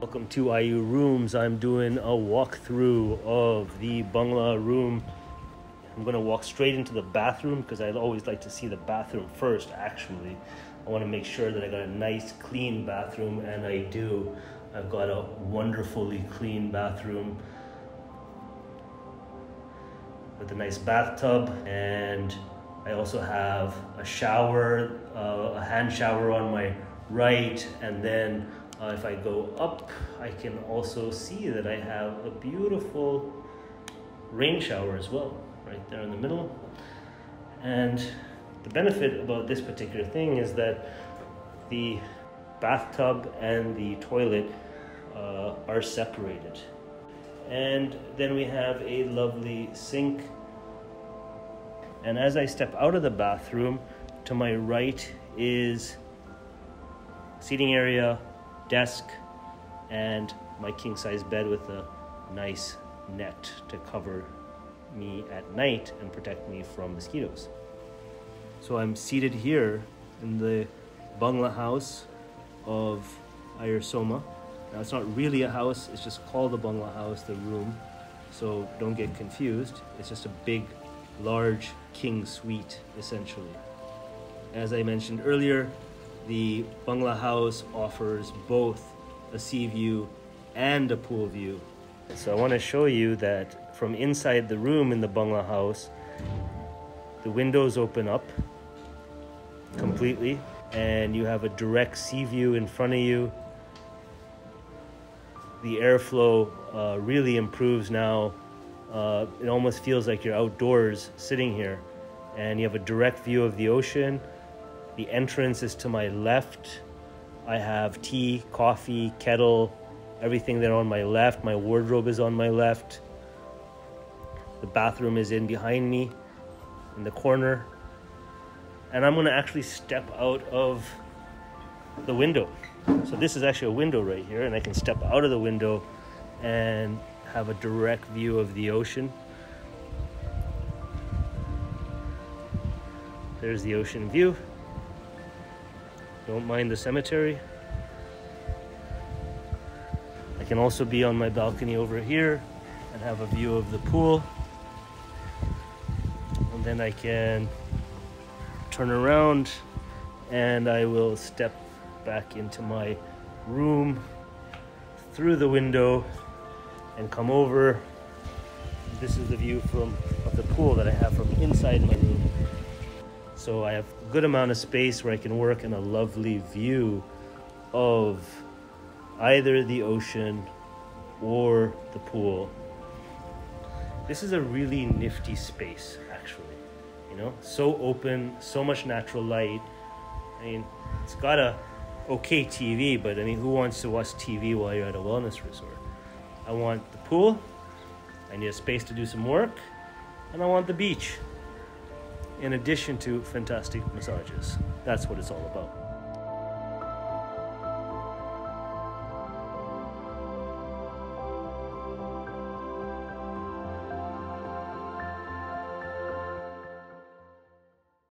Welcome to IU Rooms. I'm doing a walkthrough of the Bungla room. I'm going to walk straight into the bathroom because I always like to see the bathroom first, actually. I want to make sure that I got a nice, clean bathroom, and I do. I've got a wonderfully clean bathroom with a nice bathtub, and I also have a shower, a hand shower on my right, and then if I go up, I can also see that I have a beautiful rain shower as well, right there in the middle. And the benefit about this particular thing is that the bathtub and the toilet are separated. And then we have a lovely sink. And as I step out of the bathroom, to my right is seating area, desk, and my king-size bed with a nice net to cover me at night and protect me from mosquitoes. So I'm seated here in the Bungla house of Ayurooms. Now, it's not really a house, it's just called the Bungla house, the room, so don't get confused. It's just a big, large king suite, essentially. As I mentioned earlier, the Bungla house offers both a sea view and a pool view. So I want to show you that from inside the room in the Bungla house, the windows open up completely and you have a direct sea view in front of you. The airflow really improves now. It almost feels like you're outdoors sitting here, and you have a direct view of the ocean. The entrance is to my left. I have tea, coffee, kettle, everything there on my left. My wardrobe is on my left. The bathroom is in behind me in the corner. And I'm gonna actually step out of the window. So this is actually a window right here, and I can step out of the window and have a direct view of the ocean. There's the ocean view. Don't mind the cemetery. I can also be on my balcony over here and have a view of the pool. And then I can turn around and I will step back into my room through the window and come over. This is the view of the pool that I have from inside my room. So I have a good amount of space where I can work in a lovely view of either the ocean or the pool. This is a really nifty space, actually, you know, so open, so much natural light. I mean, it's got a okay TV, but I mean, who wants to watch TV while you're at a wellness resort? I want the pool, I need a space to do some work, and I want the beach. In addition to fantastic massages. That's what it's all about.